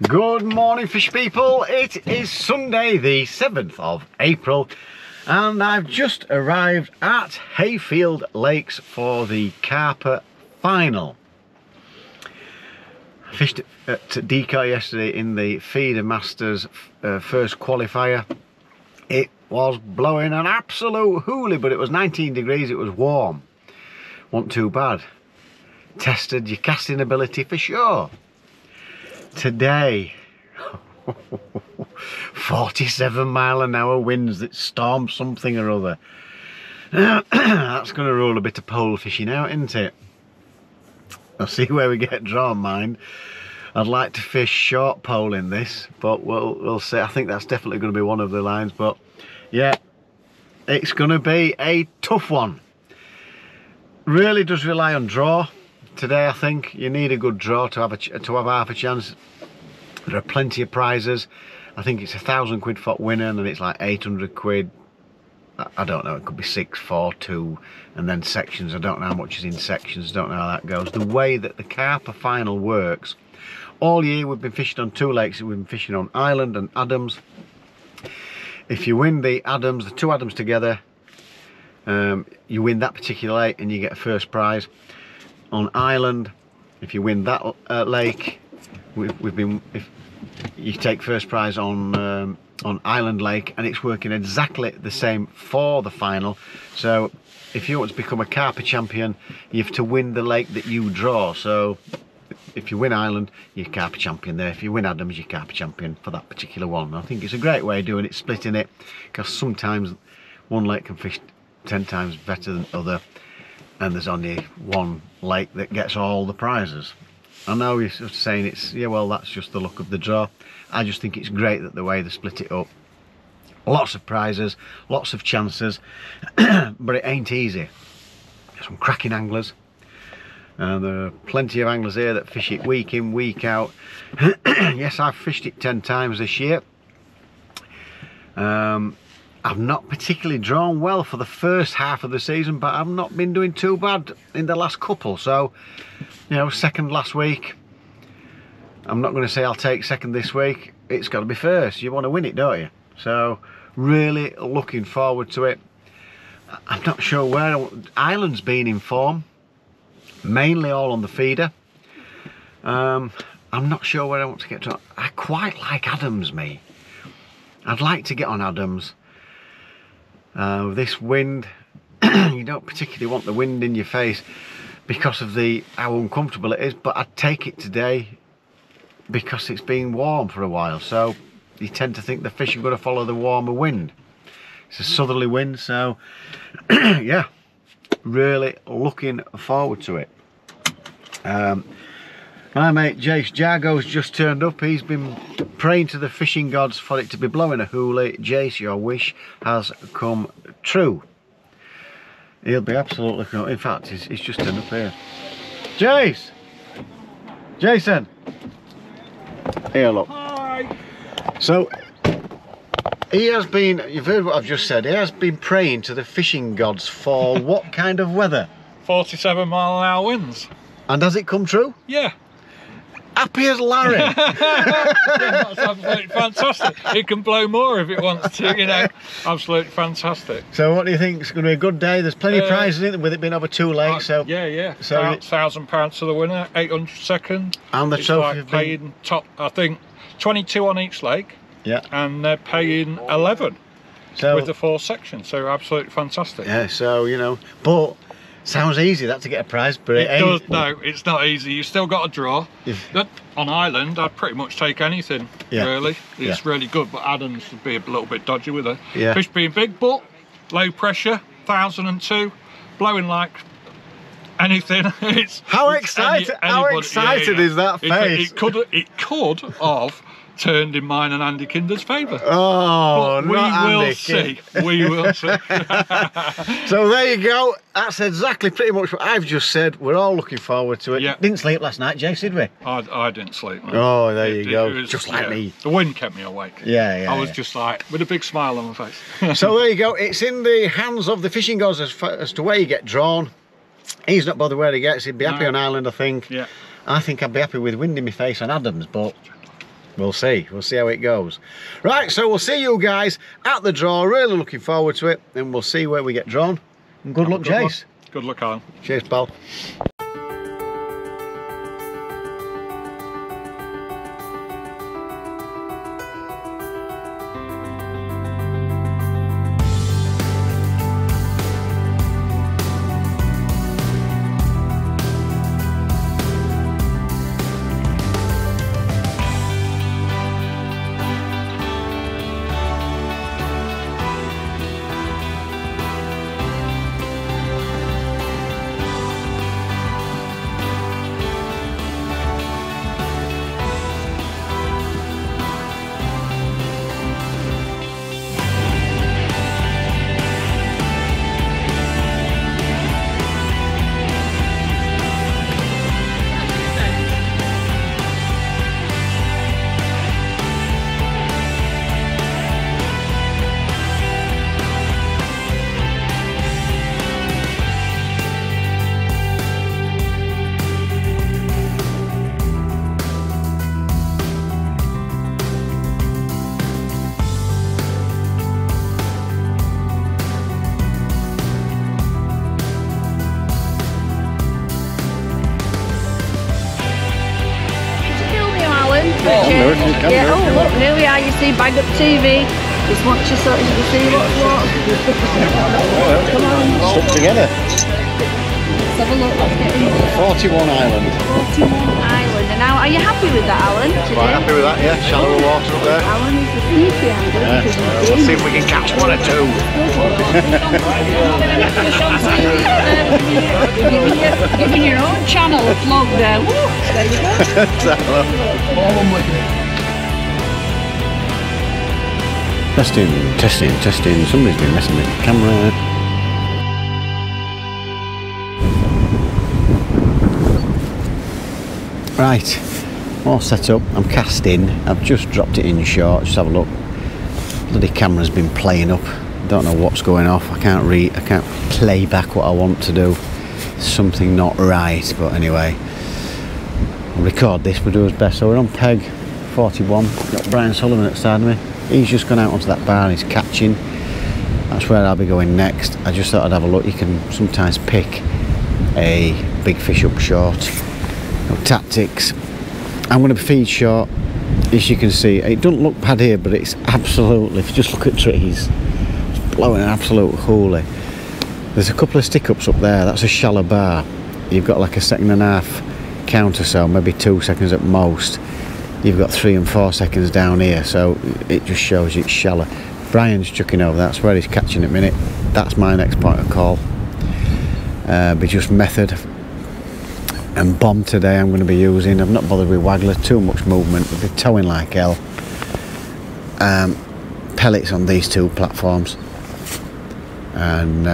Good morning, fish people. It is Sunday the 7th of April and I've just arrived at Hayfield Lakes for the Carpa final. I fished at Decoy yesterday in the Feeder Masters first qualifier. It was blowing an absolute hoolie, but it was 19 degrees, it was warm. Wasn't too bad. Tested your casting ability for sure. Today, 47-mile-an-hour winds that storm something or other. That's going to roll a bit of pole fishing out, isn't it? I'll see where we get drawn, mind. I'd like to fish short pole in this, but we'll see. I think that's definitely going to be one of the lines, but yeah, it's going to be a tough one. Really does rely on draw. Today I think you need a good draw to have half a chance. There are plenty of prizes. I think it's £1,000 for winner and then it's like £800. I don't know, it could be 6, 4, 2 and then sections. I don't know how much is in sections, I don't know how that goes. The way that the Carpa final works, all year we've been fishing on two lakes. We've been fishing on Island and Adams. If you win the Adams, the two Adams together, you win that particular lake and you get a first prize. On Island, if you win that lake, if you take first prize on Island Lake, and it's working exactly the same for the final. So if you want to become a Carpa champion, you have to win the lake that you draw. So if you win Island, you're Carpa champion there. If you win Adams, you're Carpa champion for that particular one. I think it's a great way of doing it, splitting it, because sometimes one lake can fish 10 times better than other. And there's only one lake that gets all the prizes. I know you're sort of saying it's, yeah, well, that's just the luck of the draw. I just think it's great that the way they split it up. Lots of prizes, lots of chances, but it ain't easy. There's some cracking anglers. And there are plenty of anglers here that fish it week in, week out. Yes, I've fished it 10 times this year. I've not particularly drawn well for the first half of the season, but I've not been doing too bad in the last couple. So, you know, second last week. I'm not going to say I'll take second this week. It's got to be first. You want to win it, don't you? So, really looking forward to it. I'm not sure where. Island's been in form. Mainly all on the feeder. I'm not sure where I want to get to. I quite like Adams, me. I'd like to get on Adams. With this wind, you don't particularly want the wind in your face because of how uncomfortable it is, but I'd take it today because it's been warm for a while, so you tend to think the fish are going to follow the warmer wind. It's a southerly wind, so yeah, really looking forward to it. My mate Jase Jargo's just turned up. He's been praying to the fishing gods for it to be blowing a hoolie. Jase, your wish has come true. He'll be absolutely cool. In fact, he's just turned up here. Jase! Jason! Here, look. Hi! So, he has been, you've heard what I've just said, he has been praying to the fishing gods for what kind of weather? 47-mile-an-hour winds. And has it come true? Yeah. Happy as Larry. Yeah, that's absolutely fantastic. It can blow more if it wants to, you know. Absolutely fantastic. So what do you think? It's going to be a good day. There's plenty of prizes in it with it being over two legs. So yeah, yeah. So £1,000 to the winner, 800 second, and the trophy. Like paying top, I think, 22 on each leg. Yeah. And they're paying 11 with the 4 sections. So absolutely fantastic. Yeah. So you know, but. Sounds easy that to get a prize, but it ain't. Does, no, it's not easy. You've still got to draw. Yeah. On Island, I'd pretty much take anything, yeah. Really. It's really good, but Adams would be a little bit dodgy with it. Yeah. Fish being big, but low pressure, 1,002, blowing like anything. It's how excited! How excited is that face? It could have turned in mine and Andy Kinder's favour. Oh, but we will see. So there you go. That's exactly pretty much what I've just said. We're all looking forward to it. Yeah. Didn't sleep last night, Jase, did we? I didn't sleep. Man. Oh, there you go. It was, just like me. The wind kept me awake. Yeah. I was just like, with a big smile on my face. So there you go. It's in the hands of the fishing gods as to where you get drawn. He's not bothered where he gets. He'd be happy on Island, I think. Yeah. I think I'd be happy with wind in my face on Adams, but We'll see. We'll see how it goes. Right, so we'll see you guys at the draw. Really looking forward to it, and we'll see where we get drawn. And good luck, Jase. Good luck, Alan. Cheers, pal. Yeah, oh look, here we are, you see Bang Up TV. Just watch yourself, you can see what's what. Come on. Stuck together. Let's have a look, let's get in. 41 Island. 41 Island. And now, are you happy with that, Alan? Yeah, quite happy with that, yeah. Shallow water up there. Alan is the sleepy angle. Yeah. We'll see if we can catch one or two. Giving your own channel a vlog there. Woo, there you go. Testing, testing, testing. Somebody's been messing with the camera. Right, all set up. I'm casting. I've just dropped it in short. Just have a look. Bloody camera's been playing up. Don't know what's going off. I can't play back what I want to do. Something not right. But anyway, I'll record this. We'll do as best. So we're on peg 41. Got Brian Sullivan at the side of me. He's just gone out onto that bar and he's catching. That's where I'll be going next. I just thought I'd have a look. You can sometimes pick a big fish up short. No tactics. I'm going to feed short, as you can see. It doesn't look bad here, but it's absolutely, if you just look at trees, it's blowing an absolute hoolie. There's a couple of stick-ups up there. That's a shallow bar. You've got like a 1.5 second counter, so maybe 2 seconds at most. You've got 3 and 4 seconds down here, so it just shows it's shallow. Brian's chucking over, that's where he's catching at the minute. That's my next point of call. Be just method and bomb today. I'm going to be using, I've not bothered with waggler, too much movement, we'll be towing like hell. Pellets on these two platforms, and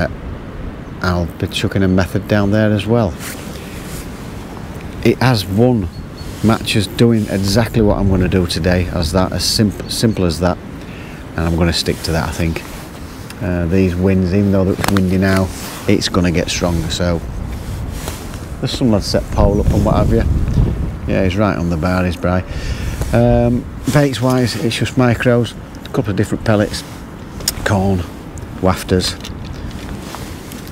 I'll be chucking a method down there as well. It has won matches, doing exactly what I'm going to do today, as that, as simple as that, and I'm going to stick to that. I think these winds, even though it's windy now, it's going to get stronger. So there's some lad set pole up and what have you. Yeah, he's right on the bar, he's Bry. Baits wise, it's just micros, a couple of different pellets, corn, wafters,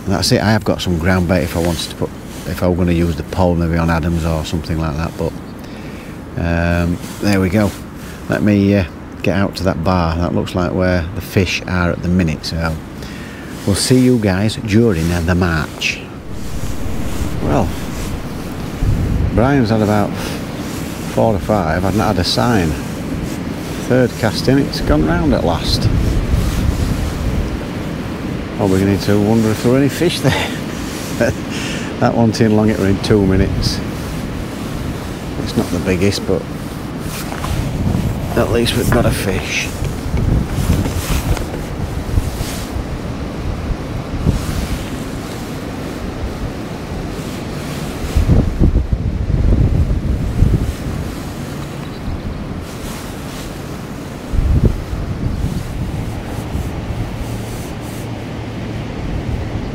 and that's it. I have got some ground bait if I wanted to put, if I were going to use the pole, maybe on Adams or something like that, but there we go. Let me get out to that bar. That looks like where the fish are at the minute, so we'll see you guys during the march. Well, Brian's had about 4 or 5. I've not had a sign. Third casting, it's gone round at last. Oh, we're going to wonder if there were any fish there. That one tin long, it were in 2 minutes. It's not the biggest, but at least we've got a fish.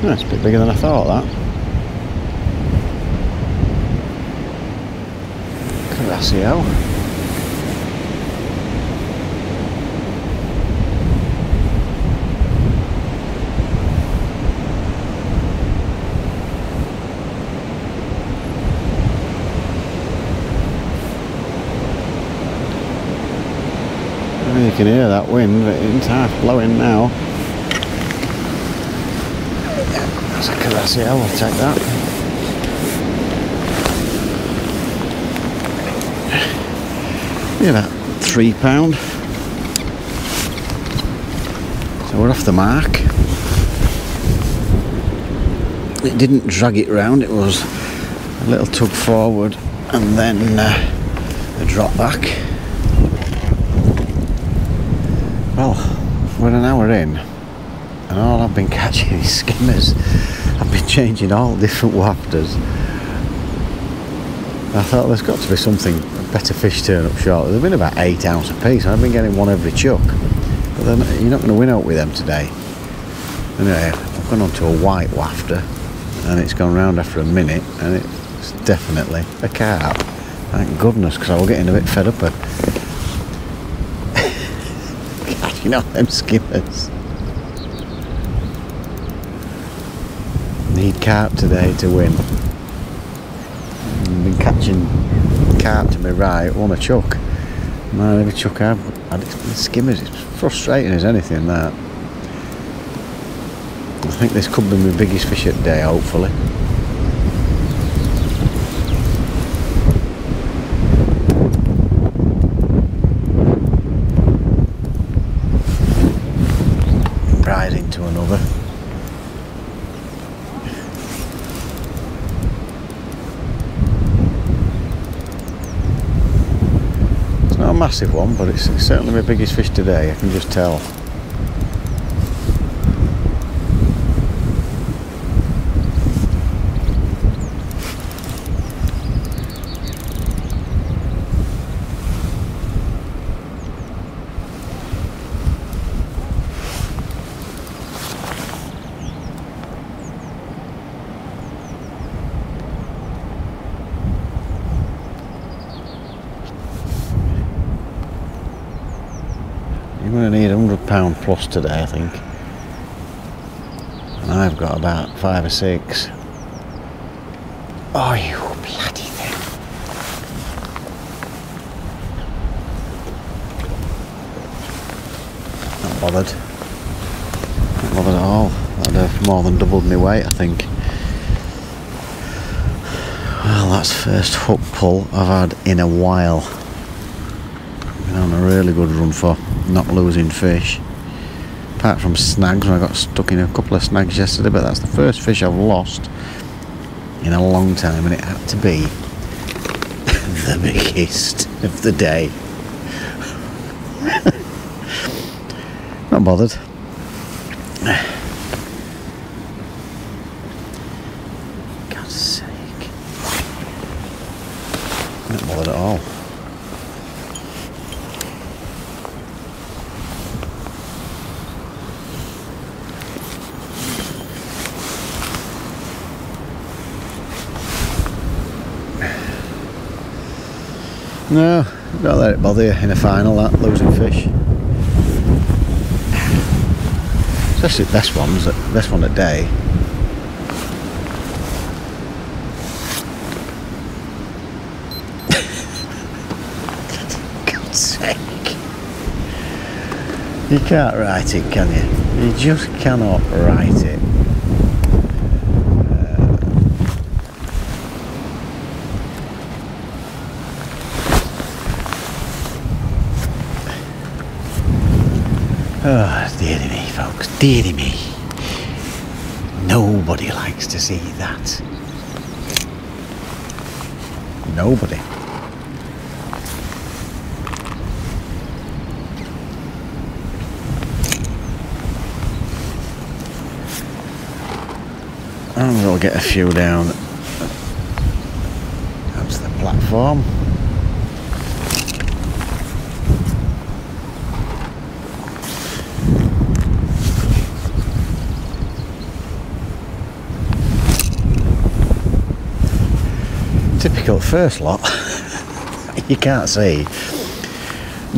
That's a bit bigger than I thought, that. Carasio. can hear that wind, but it's half blowing now. That's a Calassiel, I'll take that. Yeah, that £3. So we're off the mark. It didn't drag it round, it was a little tug forward and then a drop back. Well, we're an hour in, and all I've been catching is skimmers. I've been changing all different wafters. I thought there's got to be something, better fish turn up shortly. They've been about 8 ounce a piece, and I've been getting one every chuck. But then you're not going to win out with them today. Anyway, I've gone on to a white wafter, and it's gone round after a minute, and it's definitely a carp. Thank goodness, because I was getting a bit fed up. You know them skimmers. Need carp today to win. I've been catching carp to my right, won a chuck. Man, every chuck I've had, it's been skimmers. It's frustrating as anything, that. I think this could be my biggest fish of the day, hopefully. Massive one, but it's certainly my biggest fish today, I can just tell. Plus today, I think, and I've got about 5 or 6. Oh, you bloody thing! Not bothered. Not bothered at all. That'd have more than doubled my weight, I think. Well, that's first hook pull I've had in a while. Been on a really good run for not losing fish. Apart from snags, I got stuck in a couple of snags yesterday, but that's the first fish I've lost in a long time, and it had to be the biggest of the day. Not bothered. God's sake. Not bothered at all. No, don't let it bother you in a final, that losing fish. Especially the best ones, the best one of the day. For God's sake. You can't write it, can you? You just cannot write it. Oh, dearie me, folks, dearie me. Nobody likes to see that. Nobody. And we'll get a few down. That's the platform. Typical first lot. You can't see.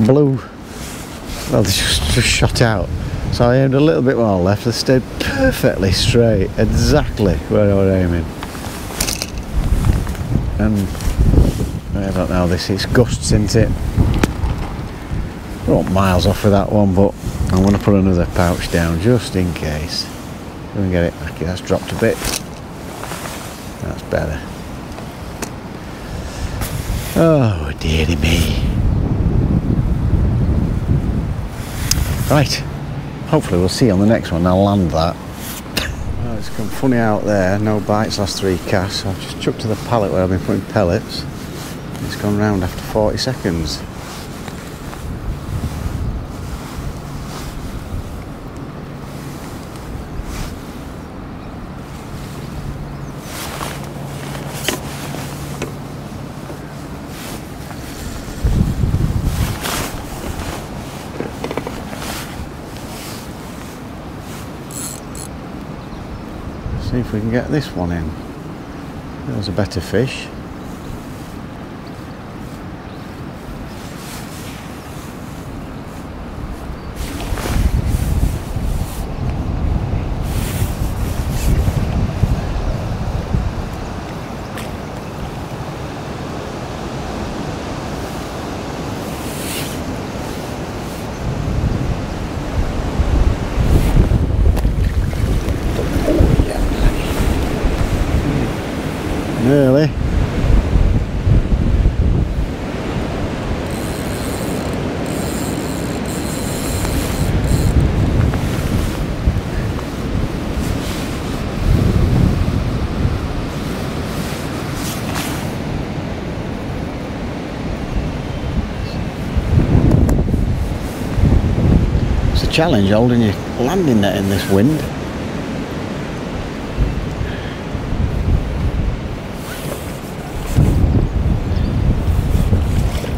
Blue. Well, they just shot out. So I aimed a little bit more left. They stayed perfectly straight, exactly where I was aiming. And I don't know, this is gusts, isn't it? I want miles off of that one, but I'm going to put another pouch down just in case. Go and get it. Okay, that's dropped a bit. That's better. Oh, dearie me. Right. Hopefully we'll see you on the next one. I'll land that. Well, it's gone funny out there. No bites, last three casts. I've just chucked to the pallet where I've been putting pellets. It's gone round after 40 seconds. See if we can get this one in. That was a better fish. Really? It's a challenge holding your landing net in this wind.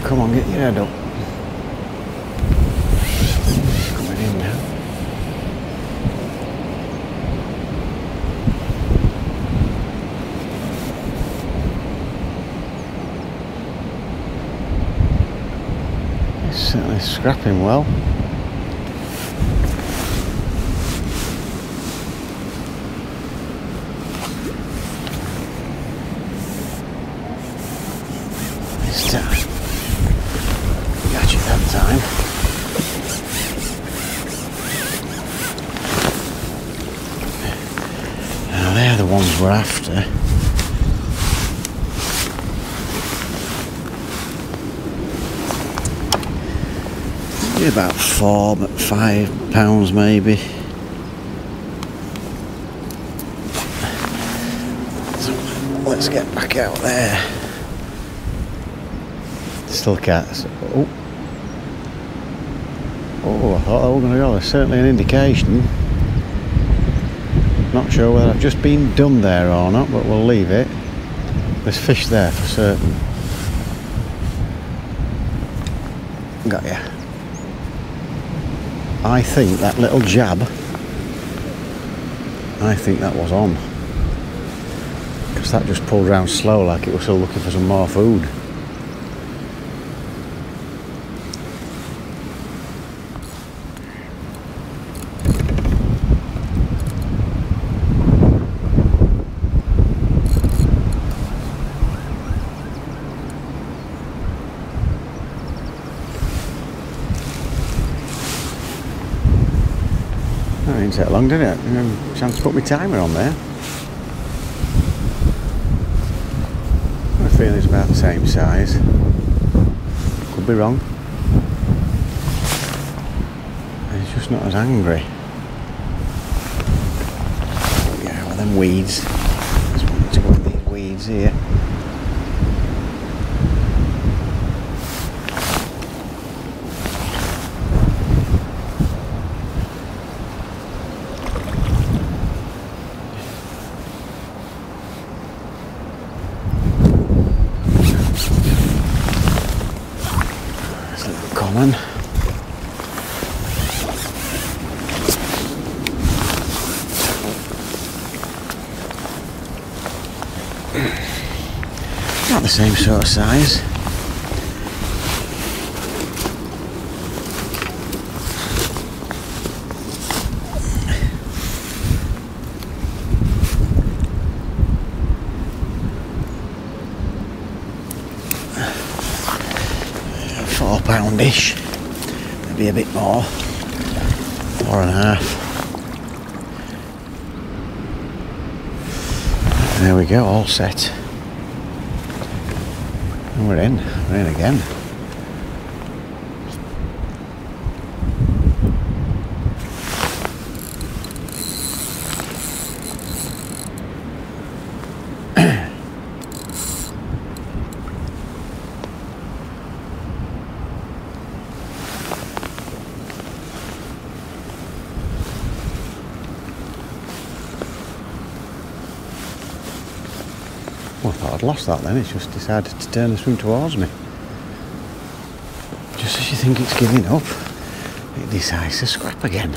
Come on, get your head up. It's coming in now. It's certainly scrapping well. We're after. Maybe about 4 but 5 pounds maybe. So let's get back out there. Still can't. Oh, oh! I thought they were going to go. There's certainly an indication. Not sure whether I've just been done there or not, but we'll leave it. There's fish there for certain. Got ya. I think that little jab, I think that was on. Because that just pulled round slow like it was still looking for some more food. Take long, didn't it? I didn't have a chance to put my timer on there. I feel it's about the same size. Could be wrong. It's just not as angry. Yeah, well, them weeds. Just wanted to go with these weeds here. Not the same sort of size. £4-ish. be a bit more. 4.5. There we go, all set. And we're in again. Lost that then, it's just decided to turn the swim towards me. Just as you think it's giving up, it decides to scrap again.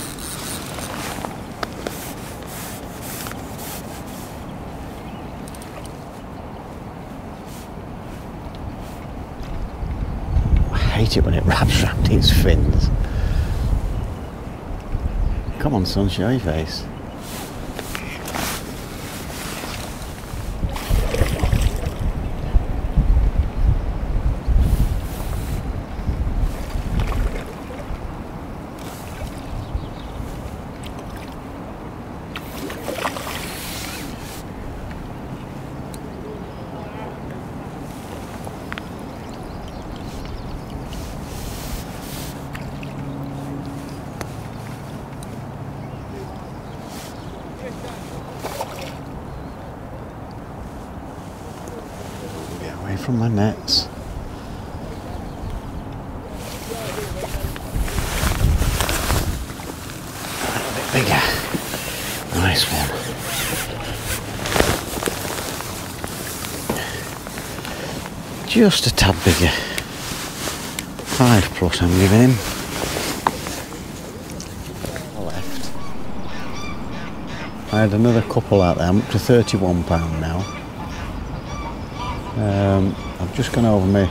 I hate it when it wraps round its fins. Come on son, show your face. From my nets. A bit bigger. Nice one. Just a tad bigger. 5+ I'm giving him. Left. I had another couple out there. I'm up to £31 now. I've just gone over my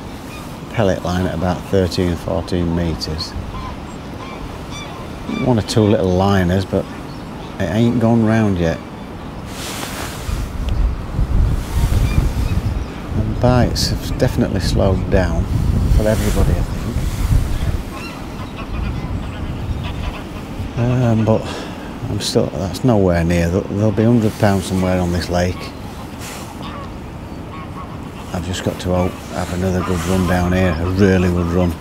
pellet line at about 13, 14 metres. One or two little liners, but it ain't gone round yet. And bites have definitely slowed down for everybody, I think. But I'm still, that's nowhere near. There'll be £100 somewhere on this lake. I've just got to hope have another good run down here, a really good run.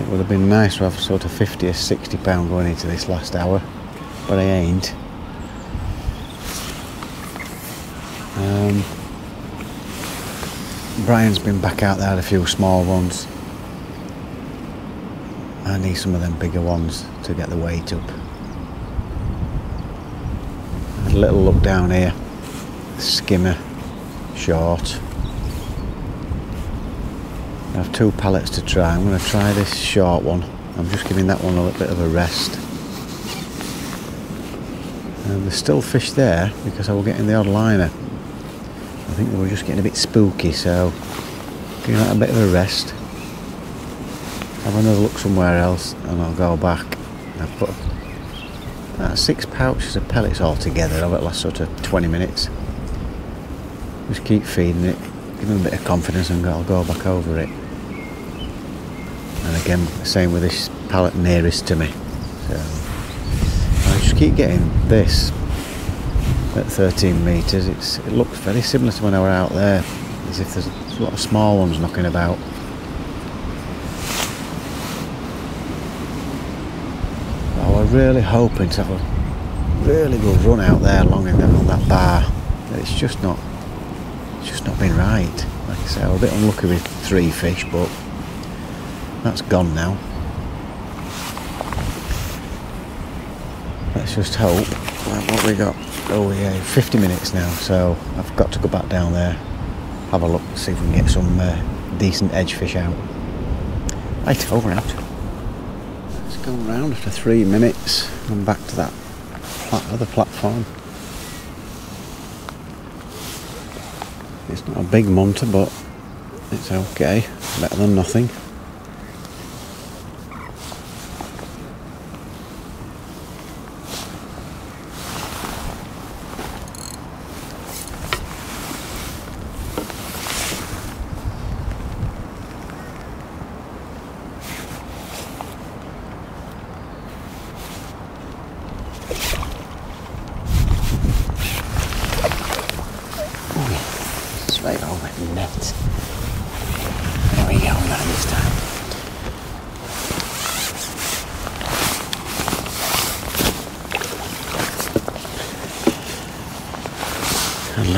It would have been nice to have sort of 50 or £60 going into this last hour, but I ain't. Brian's been back out there, had a few small ones. I need some of them bigger ones to get the weight up. Had a little look down here, skimmer. Short. I have two pellets to try. I'm going to try this short one. I'm just giving that one a little bit of a rest. And there's still fish there because I was getting the odd liner. I think they were just getting a bit spooky, so giving that a bit of a rest. Have another look somewhere else and I'll go back. I've put about 6 pouches of pellets all together over the last sort of 20 minutes. Just keep feeding it, give them a bit of confidence and I'll go back over it. And again, same with this pallet nearest to me. So I just keep getting this at 13 metres. It looks very similar to when I were out there, as if there's a lot of small ones knocking about. I was really hoping to have a really good run out there along on that bar, but it's just not. Been right. Like I say, I was a bit unlucky with 3 fish, but that's gone now. Let's just hope. Right, what we got? Oh yeah, 50 minutes now, so I've got to go back down there, have a look, see if we can get some decent edge fish out. Right, over and out. Let's go round after 3 minutes and back to that other platform. It's not a big munter, but it's okay. Better than nothing.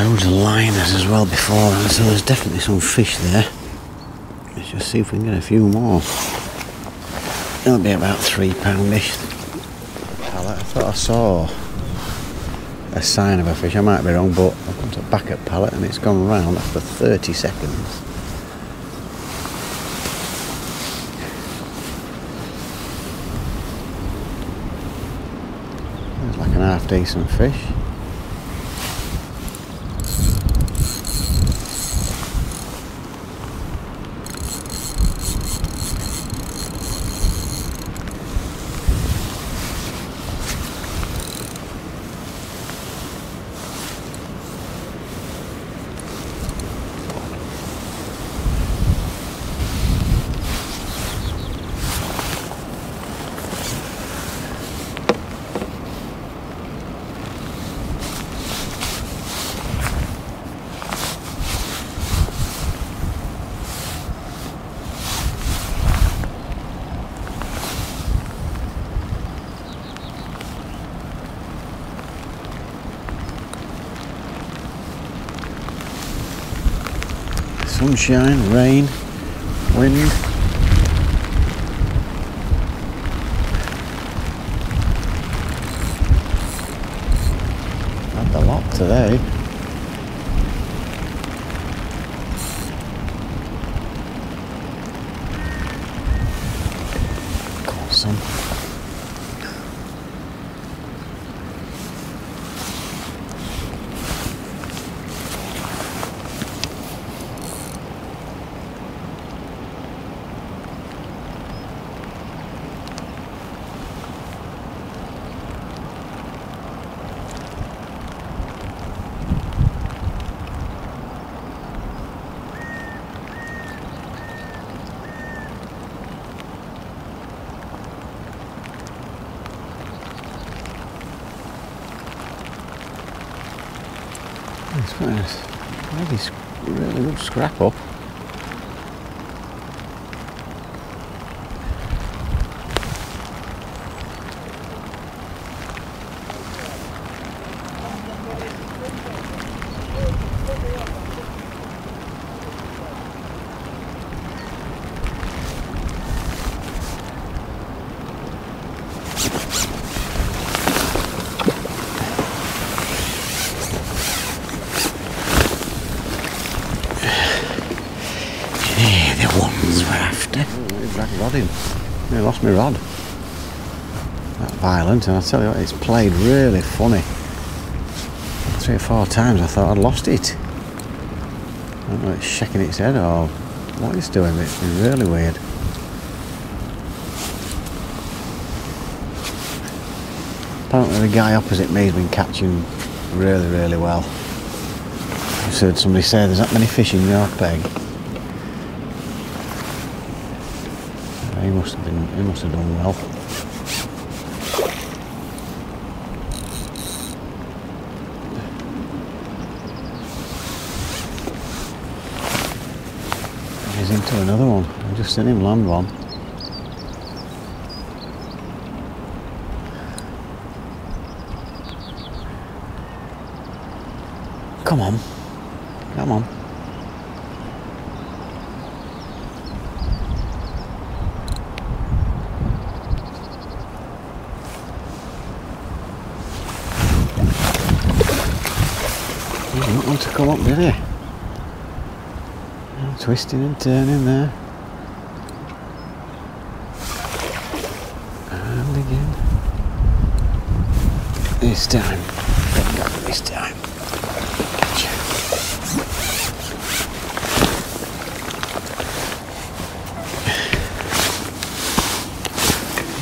loads of liners as well before, so there's definitely some fish there. Let's just see if we can get a few more. It'll be about £3-ish. I thought I saw a sign of a fish. I might be wrong, but I've got a backup pallet and it's gone round after 30 seconds. There's like an half decent fish. Sunshine, rain, wind. Had the lot today. Awesome. It's quite a really good scrap up. I lost my rod. That violent, and I tell you what, it's played really funny. 3 or 4 times I thought I'd lost it. I don't know if it's shaking its head or what it's doing, but it's been really weird. Apparently the guy opposite me has been catching really well. I've heard somebody say there's that many fish in your peg. He must have done well. He's into another one. I've just seen him land one. Come on. Come on. To come up, did he? I'm twisting and turning there. And again. This time. This time. Gotcha.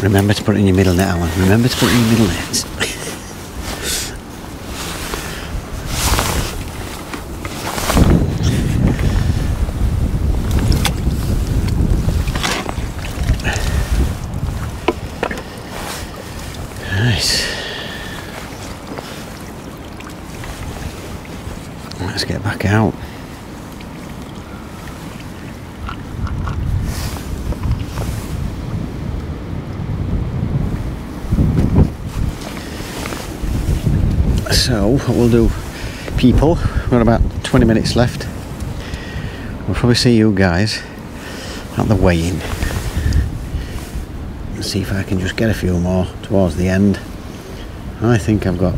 Remember to put it in your middle net, Alan. Remember to put it in your middle net. Let's get back out. So what we'll do people. We've got about 20 minutes left. We'll probably see you guys at the weigh-in. Let's see if I can just get a few more towards the end. I think I've got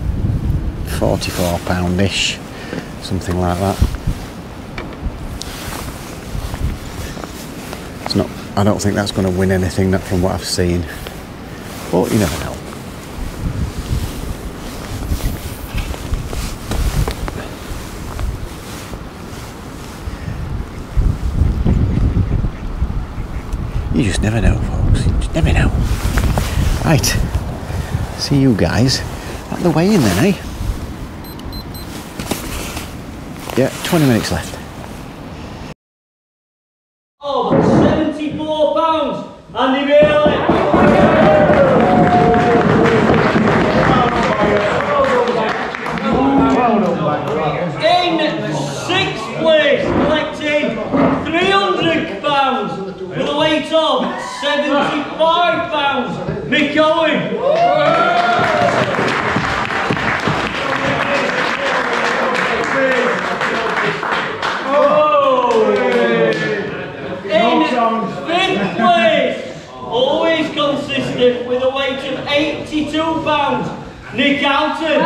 44 pound-ish, something like that. It's not, I don't think that's going to win anything, not from what I've seen, but you never know. You just never know, folks. You just never know. Right. See you guys at the weigh-in then, eh? Yeah, 20 minutes left. Oh, 74 pounds, Andy Bailey. In sixth place, collected 300 pounds with a weight of 75 pounds, Mick Owen. Fifth place, always consistent, with a weight of 82 pounds, Nick Alton.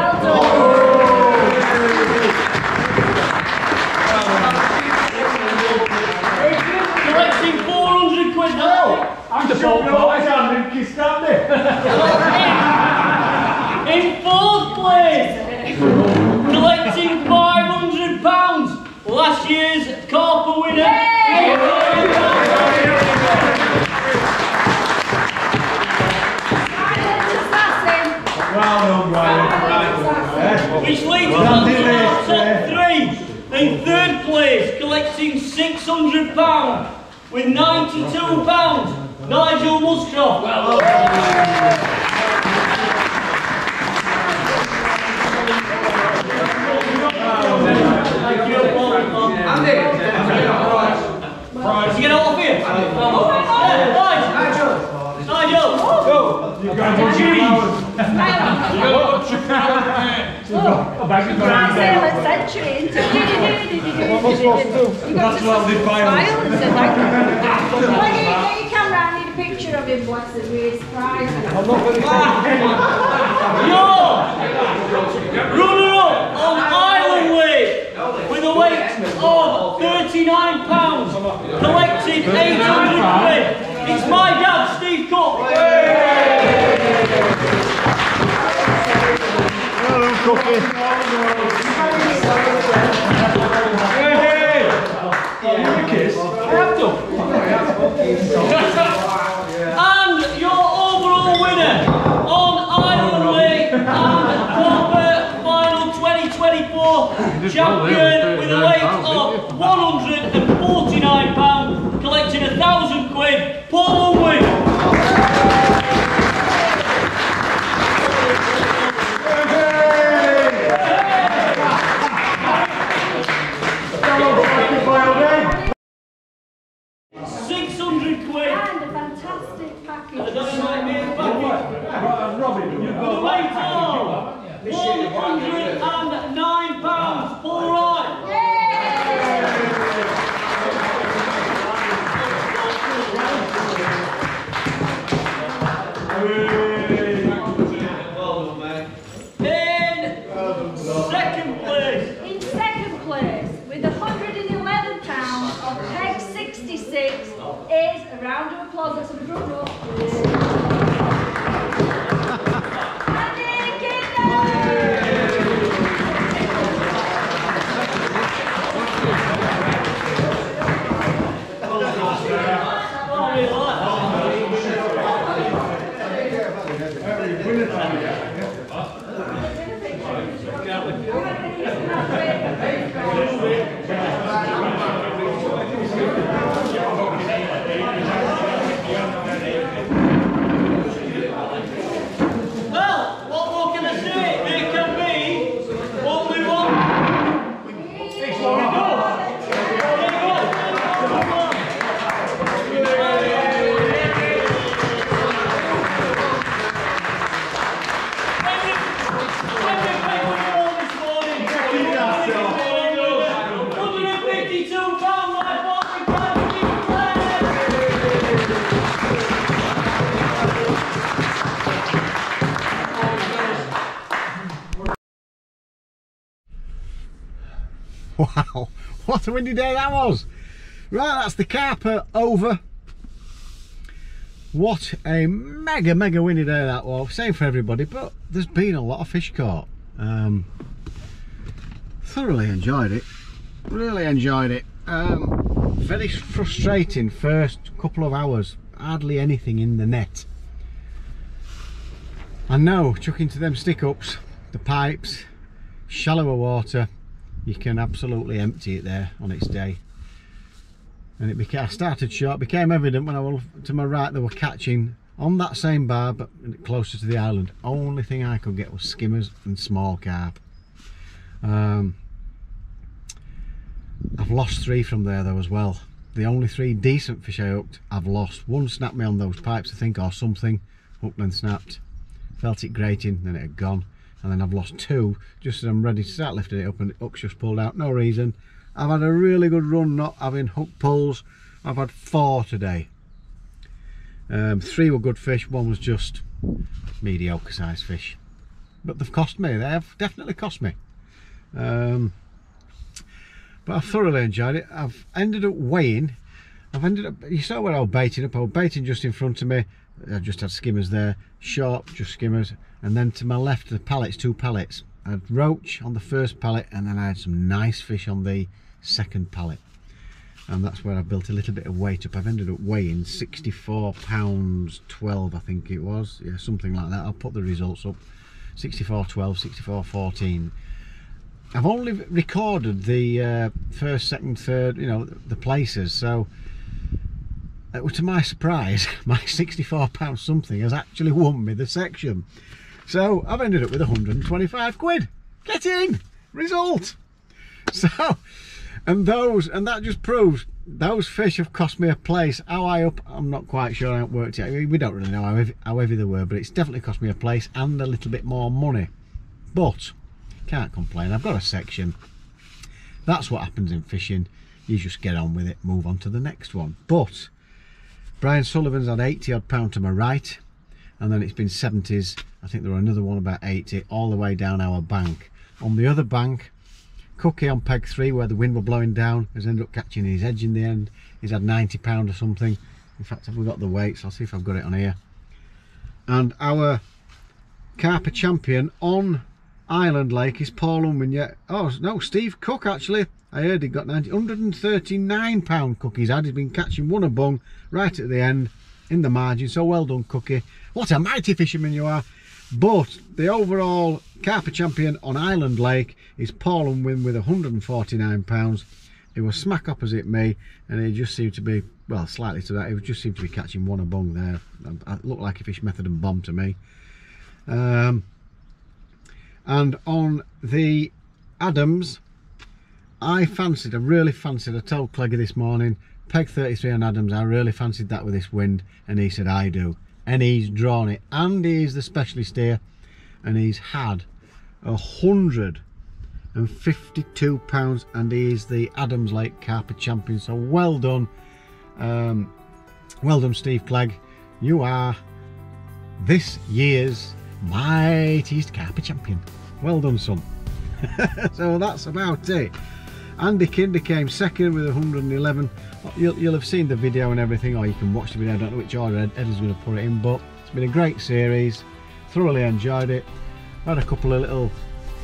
Collecting 400 quid. I'm the ball boy, I'm Luke Stanley. In fourth place, collecting 500 pounds, last year's Carpa winner. Which leads us to top three. In third place, collecting 600 pounds with 92 pounds, Nigel Muscroft. Well done. You get all of here? Nigel! Nigel! Go! Cheese! Get your camera and need a picture of him, bless his weird surprise. You're runner up on Island Lake with a weight of 39 pounds, collected 800 quid. It's my dad, Steve Cook. And your overall winner on Island Lake and Carpa Final 2024 champion with a weight of 149 pounds, collecting 1,000 quid, Paul Wynn. Wow, what a windy day that was. Right, that's the Carpa over. What a mega windy day that was. Same for everybody, but there's been a lot of fish caught. Thoroughly enjoyed it, really enjoyed it. Very frustrating first couple of hours, hardly anything in the net. I know, chucking to them stick-ups, the pipes, shallower water, you can absolutely empty it there on its day. And it became, I started short, became evident when I looked to my right, they were catching on that same bar but closer to the island. Only thing I could get was skimmers and small carp. I've lost three from there though as well. The only three decent fish I hooked, I've lost. One snapped me on those pipes I think, or something, hooked and snapped, felt it grating, then it had gone. And then I've lost two just as I'm ready to start lifting it up and the hook's just pulled out, no reason. I've had a really good run not having hook pulls. I've had four today. Three were good fish, one was just mediocre sized fish. But they've cost me, they have definitely cost me. But I've thoroughly enjoyed it. I've ended up weighing, you saw where I was baiting up, I was baiting just in front of me, I just had skimmers there, sharp, just skimmers, and then to my left the pallets, two pallets. I had roach on the first pallet and then I had some nice fish on the second pallet, and that's where I built a little bit of weight up. I've ended up weighing 64 pounds 12, I think it was, yeah, something like that. I'll put the results up, 64 12, 64 14. I've only recorded the first, second, third, you know, the places, so to my surprise, my 64 pound something has actually won me the section. So I've ended up with 125 quid. Get in! Result! So, and that just proves, those fish have cost me a place. How high up, I'm not quite sure, I haven't worked it. I mean, we don't really know how heavy they were, but it's definitely cost me a place and a little bit more money. But can't complain, I've got a section. That's what happens in fishing, you just get on with it, move on to the next one. But Brian Sullivan's had 80 odd pound to my right, and then it's been 70s, I think there were another one about 80, all the way down our bank. On the other bank, Cookie on peg 3 where the wind were blowing down has ended up catching his edge in the end. He's had 90 pound or something. In fact, have we got the weights? I'll see if I've got it on here. And our Carpa champion on Island Lake is Paul Wynn, yet, oh no, Steve Cook actually. I heard he got 139 pound Cookie's had. He's been catching one a bung right at the end in the margin, so well done Cookie. What a mighty fisherman you are. But the overall Carpa champion on Island Lake is Paul Wynn with 149 pounds. He was smack opposite me and he just seemed to be, well, slightly to that, he just seemed to be catching one a bung there. It looked like a fish method and bomb to me. And on the Adams, I really fancied, I told Clegg this morning, peg 33 on Adams, I really fancied that with this wind, and he said I do, and he's drawn it, and he's the specialist here, and he's had 152 pounds and he's the Adams Lake Carpa champion, so well done. Well done Steve Clegg, you are this year's mightiest Carpa champion. Well done, son. So that's about it. Andy Kinder came second with 111. You'll have seen the video and everything, or you can watch the video. I don't know which order Ed is going to put it in, but it's been a great series. Thoroughly enjoyed it. Had a couple of little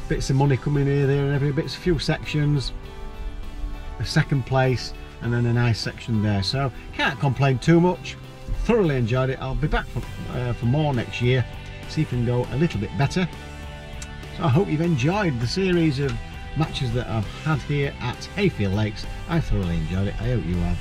bits of money coming here, there, and every bits, a few sections, a second place, and then a nice section there. So can't complain too much. Thoroughly enjoyed it. I'll be back for more next year. See if we can go a little bit better. So I hope you've enjoyed the series of matches that I've had here at Hayfield Lakes. I thoroughly enjoyed it, I hope you have.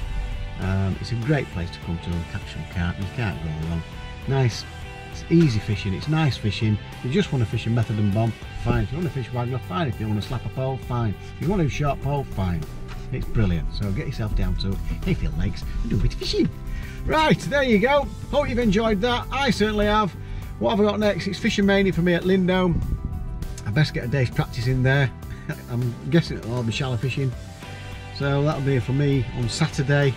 It's a great place to come to and catch some carp, you can't go wrong. Nice, it's easy fishing, it's nice fishing. If you just want to fish a method and bomb, fine. If you want to fish wagner, fine. If you want to slap a pole, fine. If you want to short pole, fine. It's brilliant. So get yourself down to Hayfield Lakes and do a bit of fishing. Right, there you go. Hope you've enjoyed that, I certainly have. What have I got next? It's fishing mania for me at Lindome. I best get a day's practice in there. I'm guessing it'll all be shallow fishing. So that'll be for me on Saturday.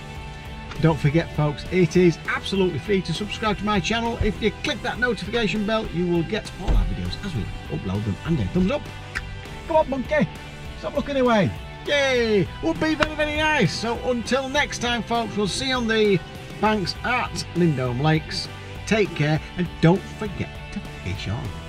Don't forget folks, it is absolutely free to subscribe to my channel. If you click that notification bell, you will get all our videos as we upload them, and a thumbs up. Come on monkey, stop looking away. Yay! Would be very, very nice. So until next time, folks, we'll see you on the banks at Lindome Lakes. Take care and don't forget to fish on.